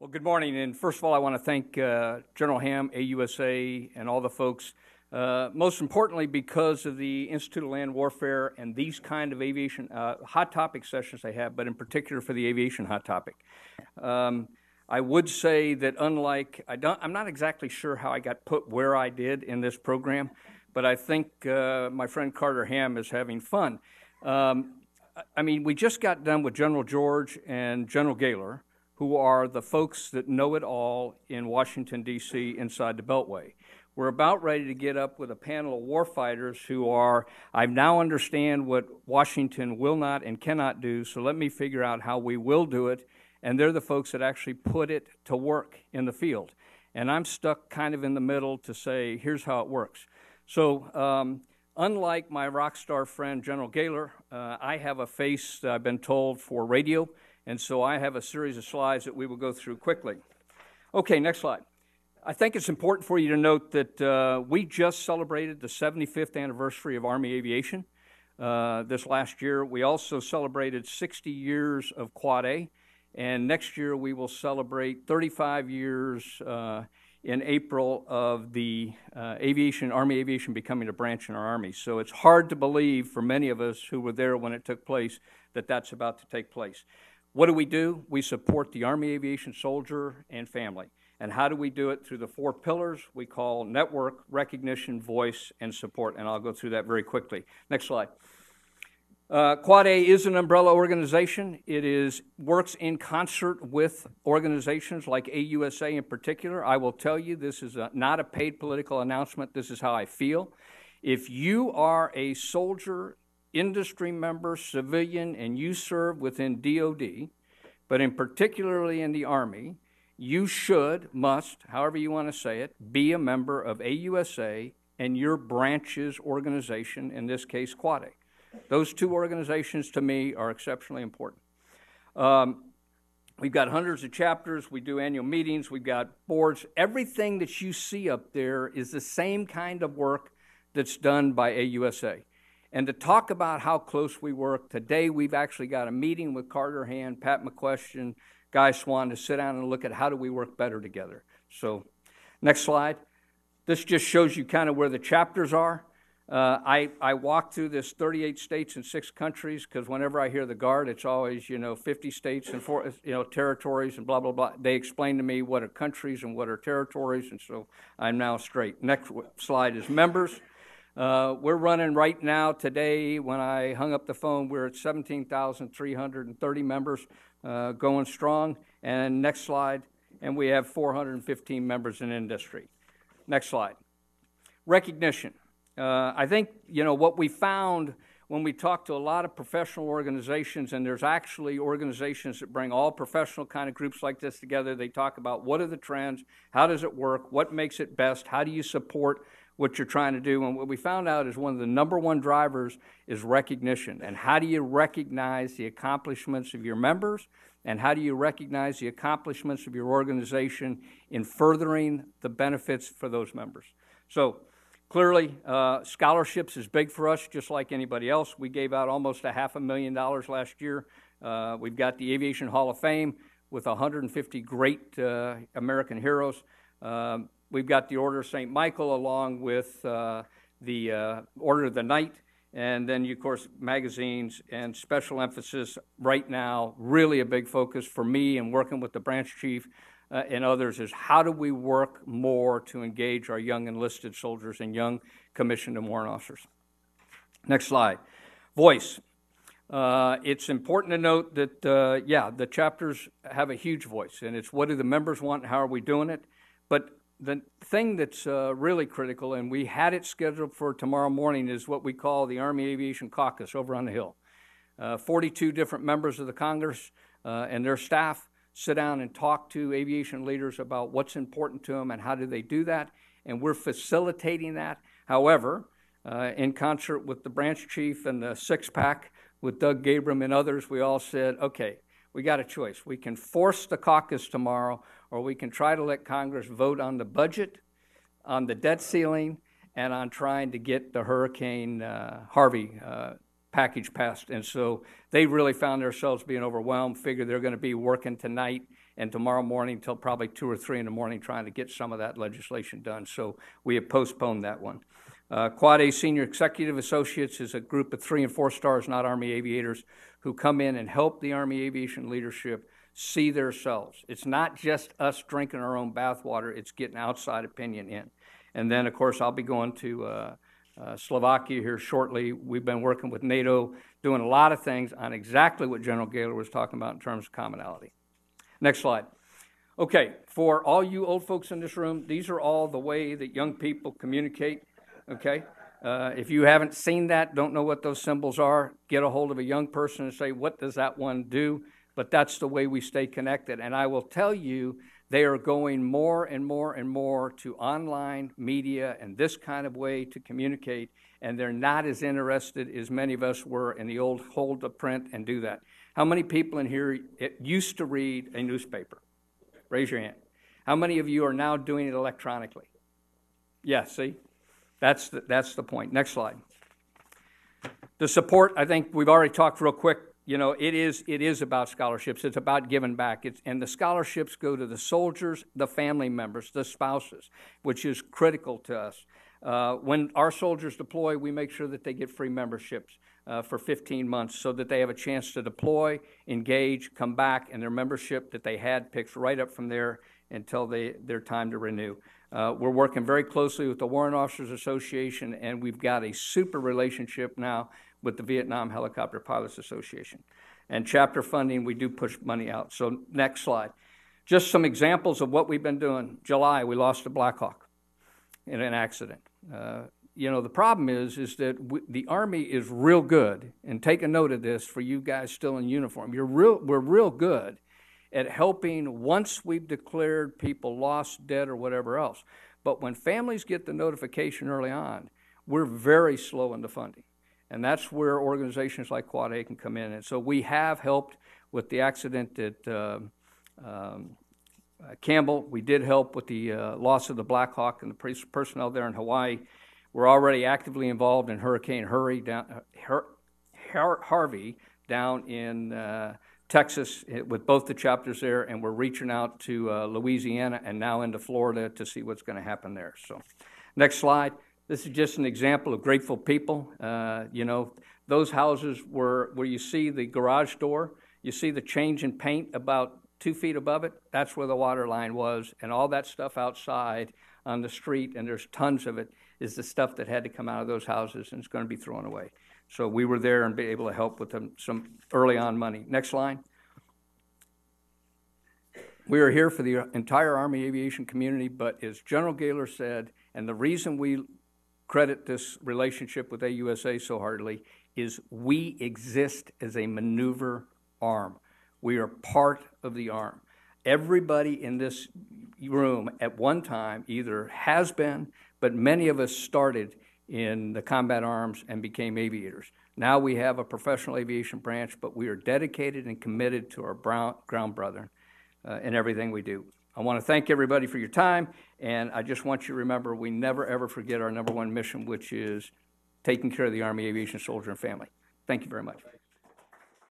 Well, good morning, and first of all, I want to thank General Ham, AUSA, and all the folks, most importantly because of the Institute of Land Warfare and these kind of aviation hot topic sessions they have, but in particular for the aviation hot topic. I would say that unlike, I'm not exactly sure how I got put where I did in this program, but I think my friend Carter Ham is having fun. I mean, we just got done with General George and General Gayler, who are the folks that know it all in Washington, D.C., inside the Beltway. We're about ready to get up with a panel of warfighters who are, I now understand what Washington will not and cannot do, so let me figure out how we will do it. And they're the folks that actually put it to work in the field. And I'm stuck kind of in the middle to say, here's how it works. So unlike my rock star friend, General Gayler, I have a face that I've been told for radio, and so I have a series of slides that we will go through quickly. Okay, next slide. I think it's important for you to note that we just celebrated the 75th anniversary of Army Aviation this last year. We also celebrated 60 years of Quad A. And next year, we will celebrate 35 years in April of the Army Aviation becoming a branch in our Army. So it's hard to believe for many of us who were there when it took place that that's about to take place. What do? We support the Army Aviation soldier and family. And how do we do it? Through the four pillars we call network, recognition, voice, and support. And I'll go through that very quickly. Next slide. Quad A is an umbrella organization. It works in concert with organizations like AUSA in particular. I will tell you this is not a paid political announcement. This is how I feel. If you are a soldier, industry member, civilian, and you serve within DOD, but in particularly in the Army, you should, must, however you want to say it, be a member of AUSA and your branch's organization, in this case, Quad A. Those two organizations, to me, are exceptionally important. We've got hundreds of chapters. We do annual meetings. We've got boards. Everything that you see up there is the same kind of work that's done by AUSA. And to talk about how close we work, today we've actually got a meeting with Carter Ham, Pat McQuestion, Guy Swan to sit down and look at how do we work better together. So next slide. This just shows you kind of where the chapters are. I walk through this 38 states and 6 countries because whenever I hear the Guard, it's always, 50 states and 4, territories and blah, blah, blah. They explain to me what are countries and what are territories, and so I'm now straight. Next slide is members. We're running right now today. When I hung up the phone, we're at 17,330 members going strong. And next slide, and we have 415 members in industry. Next slide. Recognition. I think, what we found when we talked to a lot of professional organizations, and there's actually organizations that bring all professional kind of groups like this together, they talk about what are the trends, how does it work, what makes it best, how do you support what you're trying to do, and what we found out is one of the #1 drivers is recognition, and how do you recognize the accomplishments of your members, and how do you recognize the accomplishments of your organization in furthering the benefits for those members. So, clearly, scholarships is big for us, just like anybody else. We gave out almost a $500,000 last year. We've got the Aviation Hall of Fame with 150 great American heroes. We've got the Order of St. Michael along with the Order of the Night. And then, of course, magazines and special emphasis right now, really a big focus for me and working with the branch chief and others is how do we work more to engage our young enlisted soldiers and young commissioned and warrant officers. Next slide. Voice. It's important to note that, the chapters have a huge voice, and it's what do the members want and how are we doing it. But the thing that's really critical, and we had it scheduled for tomorrow morning, is what we call the Army Aviation Caucus over on the Hill. 42 different members of the Congress and their staff sit down and talk to aviation leaders about what's important to them and how do they do that, and we're facilitating that. However, in concert with the branch chief and the six-pack with Doug Gabram and others, we all said, okay, we got a choice. We can force the caucus tomorrow, or we can try to let Congress vote on the budget, on the debt ceiling, and on trying to get the Hurricane Harvey package passed, and so they really found themselves being overwhelmed, figured they're going to be working tonight and tomorrow morning till probably 2 or 3 in the morning trying to get some of that legislation done. So we have postponed that one. Quad A Senior Executive Associates is a group of 3- and 4-stars, not Army aviators, who come in and help the Army aviation leadership see themselves. It's not just us drinking our own bathwater, it's getting outside opinion in. And then, of course, I'll be going to Slovakia here shortly. We've been working with NATO, doing a lot of things on exactly what General Gayler was talking about in terms of commonality. Next slide. Okay, for all you old folks in this room, these are all the way that young people communicate. Okay, if you haven't seen that, don't know what those symbols are, get a hold of a young person and say, what does that one do? But that's the way we stay connected. And I will tell you, they are going more and more and more to online media and this kind of way to communicate, and they're not as interested as many of us were in the old hold the print and do that. How many people in here used to read a newspaper? Raise your hand. How many of you are now doing it electronically? Yeah, see? That's the point. Next slide. The support, I think we've already talked real quick. You know, it is about scholarships. It's about giving back. And the scholarships go to the soldiers, the family members, the spouses, which is critical to us. When our soldiers deploy, we make sure that they get free memberships for 15 months so that they have a chance to deploy, engage, come back, and their membership that they had picks right up from there until their time to renew. We're working very closely with the Warrant Officers Association, and we've got a super relationship now with the Vietnam Helicopter Pilots Association. And chapter funding, we do push money out. So next slide. Just some examples of what we've been doing. July, we lost a Black Hawk in an accident. You know, the problem is that the Army is real good, and take a note of this for you guys still in uniform. We're real good at helping once we've declared people lost, dead, or whatever else. But when families get the notification early on, we're very slow in the funding. And that's where organizations like Quad A can come in. And so we have helped with the accident at Campbell. We did help with the loss of the Black Hawk and the personnel there in Hawaii. We're already actively involved in Hurricane Harvey down in Texas with both the chapters there, and we're reaching out to Louisiana and now into Florida to see what's going to happen there. So next slide. This is just an example of grateful people. You know, those houses where you see the garage door, you see the change in paint about 2 feet above it, that's where the water line was, and all that stuff outside on the street, and there's tons of it, is the stuff that had to come out of those houses, and it's going to be thrown away. So we were there and be able to help with them some early on money. Next line. We are here for the entire Army aviation community, but as General Gayler said, and the reason we credit this relationship with AUSA so heartily is we exist as a maneuver arm. We are part of the arm. Everybody in this room at one time either has been, but many of us started in the combat arms and became aviators. Now we have a professional aviation branch, but we are dedicated and committed to our ground brethren in everything we do. I want to thank everybody for your time, and I just want you to remember we never, ever forget our number one mission, which is taking care of the Army aviation soldier and family. Thank you very much.